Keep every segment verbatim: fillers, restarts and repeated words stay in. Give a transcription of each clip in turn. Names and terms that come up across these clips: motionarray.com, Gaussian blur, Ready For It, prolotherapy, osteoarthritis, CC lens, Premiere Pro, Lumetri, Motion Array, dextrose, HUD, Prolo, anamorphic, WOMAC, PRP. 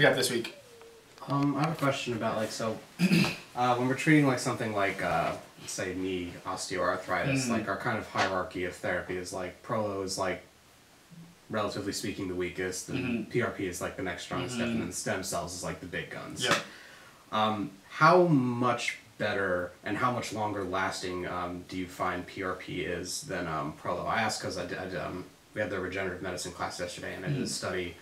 we got this week? Um, I have a question about, like, so uh, when we're treating, like, something like, uh, let's say, knee osteoarthritis, mm. like, our kind of hierarchy of therapy is, like, Prolo is, like, relatively speaking, the weakest, and mm-hmm. P R P is, like, the next strongest mm-hmm. step, and then stem cells is, like, the big guns. Yep. Um, how much better and how much longer lasting um, do you find P R P is than um, Prolo? I asked because I did, I did, um, we had the regenerative medicine class yesterday, and I did mm-hmm. a study.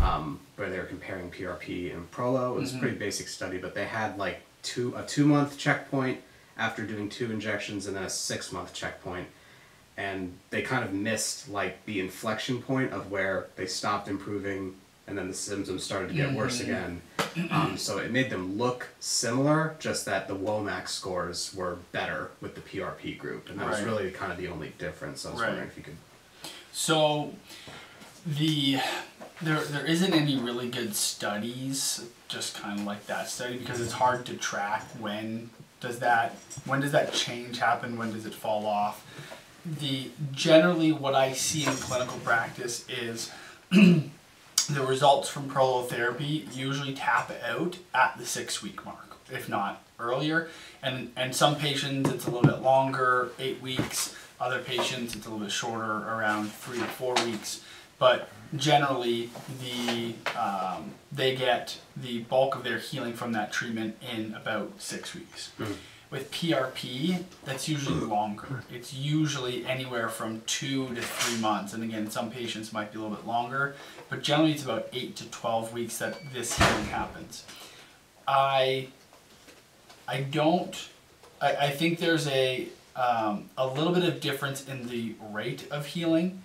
Um, where they were comparing P R P and Prolo. It was mm-hmm. a pretty basic study, but they had like two a two-month checkpoint after doing two injections and then a six-month checkpoint. And they kind of missed like the inflection point of where they stopped improving and then the symptoms started to get mm-hmm. worse again. Um, so it made them look similar, just that the WOMAC scores were better with the P R P group. And that right. was really kind of the only difference. I was right. wondering if you could... So, the... There, there isn't any really good studies, just kind of like that study, because it's hard to track when does that, when does that change happen, when does it fall off. The, generally what I see in clinical practice is the results from prolotherapy usually tap out at the six week mark, if not earlier. And, and some patients it's a little bit longer, eight weeks. Other patients it's a little bit shorter, around three to four weeks. But generally, the um, they get the bulk of their healing from that treatment in about six weeks. Mm. With P R P, that's usually longer. It's usually anywhere from two to three months. And again, some patients might be a little bit longer, but generally it's about eight to twelve weeks that this healing happens. I, I don't, I, I think there's a, um, a little bit of difference in the rate of healing.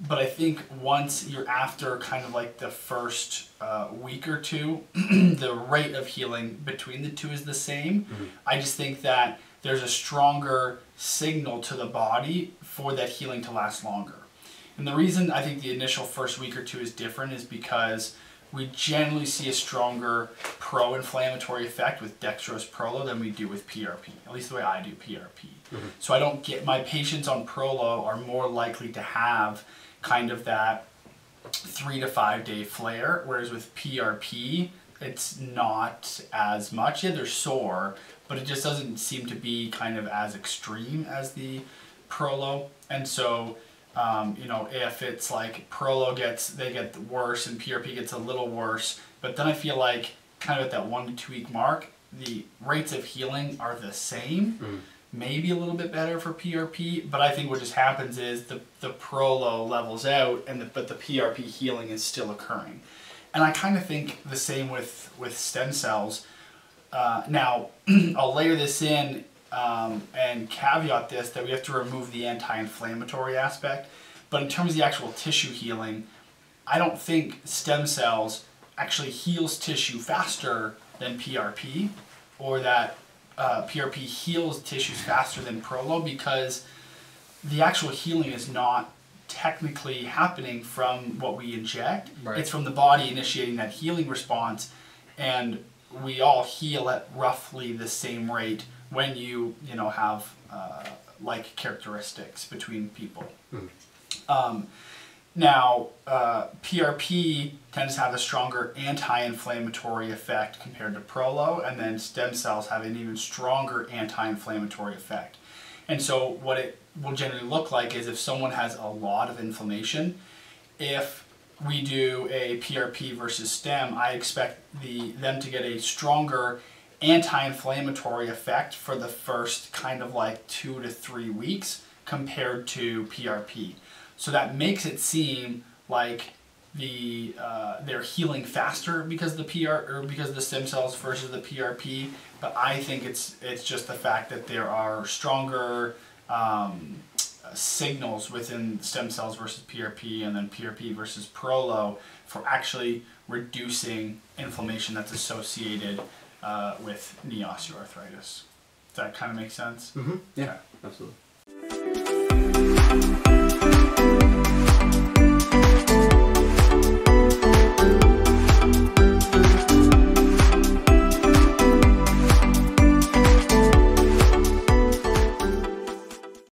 But I think once you're after kind of like the first uh, week or two, the rate of healing between the two is the same. Mm-hmm. I just think that there's a stronger signal to the body for that healing to last longer. And the reason I think the initial first week or two is different is because we generally see a stronger pro-inflammatory effect with dextrose Prolo than we do with P R P, at least the way I do P R P. Mm-hmm. So I don't get, my patients on Prolo are more likely to have kind of that three to five day flare, whereas with P R P, it's not as much. Yeah, they're sore, but it just doesn't seem to be kind of as extreme as the Prolo. And so, Um, you know, if it's like Prolo gets, they get worse and P R P gets a little worse, but then I feel like kind of at that one to two week mark, the rates of healing are the same, mm. maybe a little bit better for P R P, but I think what just happens is the, the Prolo levels out, and the, but the P R P healing is still occurring. And I kind of think the same with, with stem cells. Uh, now, I'll layer this in Um, and caveat this, that we have to remove the anti-inflammatory aspect. But in terms of the actual tissue healing, I don't think stem cells actually heals tissue faster than P R P, or that uh, P R P heals tissues faster than Prolo, because the actual healing is not technically happening from what we inject. Right. It's from the body initiating that healing response, and we all heal at roughly the same rate when you, you know, have uh, like characteristics between people. Mm. Um, now, uh, P R P tends to have a stronger anti-inflammatory effect compared to Prolo, and then stem cells have an even stronger anti-inflammatory effect. And so what it will generally look like is if someone has a lot of inflammation, if we do a P R P versus stem, I expect the them to get a stronger anti-inflammatory effect for the first kind of like two to three weeks compared to P R P. So that makes it seem like the uh, they're healing faster because the P R or because the stem cells versus the P R P. But I think it's it's just the fact that there are stronger um, signals within stem cells versus P R P, and then P R P versus Prolo for actually reducing inflammation that's associated Uh, with knee osteoarthritis. Does that kind of make sense? Mm-hmm. Yeah, okay. Absolutely.